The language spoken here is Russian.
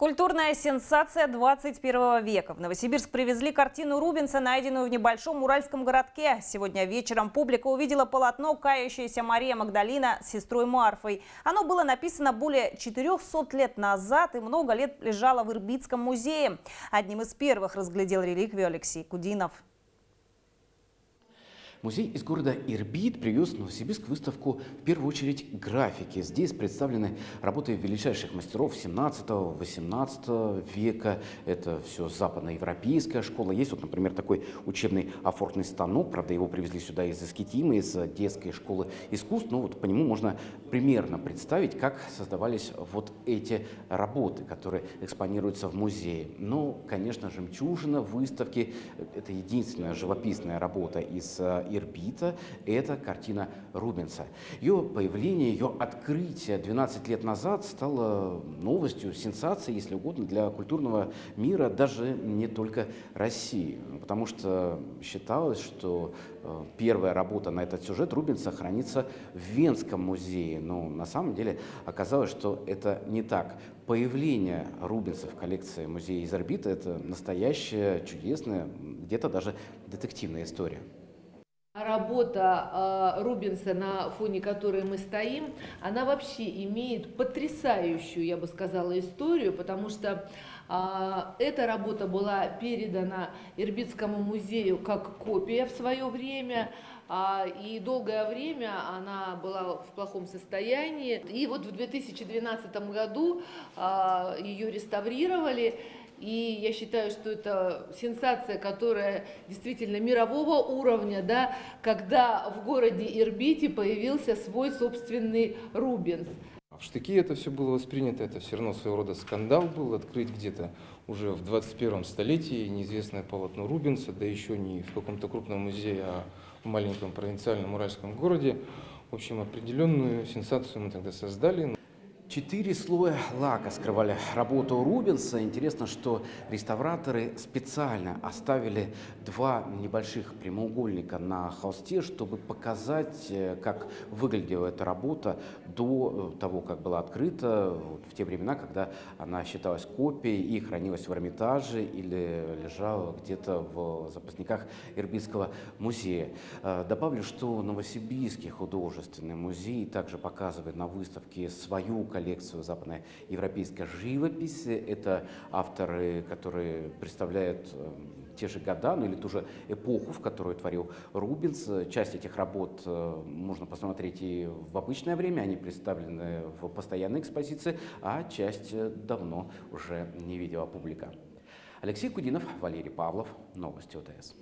Культурная сенсация 21 века. В Новосибирск привезли картину Рубенса, найденную в небольшом уральском городке. Сегодня вечером публика увидела полотно «Кающаяся Мария Магдалина с сестрой Марфой». Оно было написано более 400 лет назад и много лет лежало в Ирбитском музее. Одним из первых разглядел реликвию Алексей Кудинов. Музей из города Ирбит привез в Новосибирск выставку, в первую очередь, графики. Здесь представлены работы величайших мастеров 17-18 века. Это все западноевропейская школа. Есть вот, например, такой учебный офортный станок. Правда, его привезли сюда из Искитима, из детской школы искусств. Но вот по нему можно примерно представить, как создавались вот эти работы, которые экспонируются в музее. Но, конечно, жемчужина выставки – это единственная живописная работа из Ирбита, это картина Рубенса. Ее появление, ее открытие 12 лет назад стало новостью, сенсацией, если угодно, для культурного мира, даже не только России. Потому что считалось, что первая работа на этот сюжет Рубенса хранится в Венском музее. Но на самом деле оказалось, что это не так. Появление Рубенса в коллекции музея из Ирбита – это настоящая, чудесная, где-то даже детективная история. Работа Рубенса, на фоне которой мы стоим, она вообще имеет потрясающую, я бы сказала, историю, потому что эта работа была передана Ирбитскому музею как копия в свое время, и долгое время она была в плохом состоянии. И вот в 2012 году ее реставрировали. И я считаю, что это сенсация, которая действительно мирового уровня, да, когда в городе Ирбите появился свой собственный Рубенс. В штыки это все было воспринято, это все равно своего рода скандал был, открыть где-то уже в 21 столетии неизвестное полотно Рубенса, да еще не в каком-то крупном музее, а в маленьком провинциальном уральском городе. В общем, определенную сенсацию мы тогда создали. 4 слоя лака скрывали работу Рубенса. Интересно, что реставраторы специально оставили 2 небольших прямоугольника на холсте, чтобы показать, как выглядела эта работа до того, как была открыта, в те времена, когда она считалась копией и хранилась в Эрмитаже или лежала где-то в запасниках Ирбитского музея. Добавлю, что Новосибирский художественный музей также показывает на выставке свою коллекцию западноевропейской живописи. Это авторы, которые представляют те же года, ну или ту же эпоху, в которую творил Рубенс. Часть этих работ можно посмотреть и в обычное время, они представлены в постоянной экспозиции, а часть давно уже не видела публика. Алексей Кудинов, Валерий Павлов, Новости ОТС.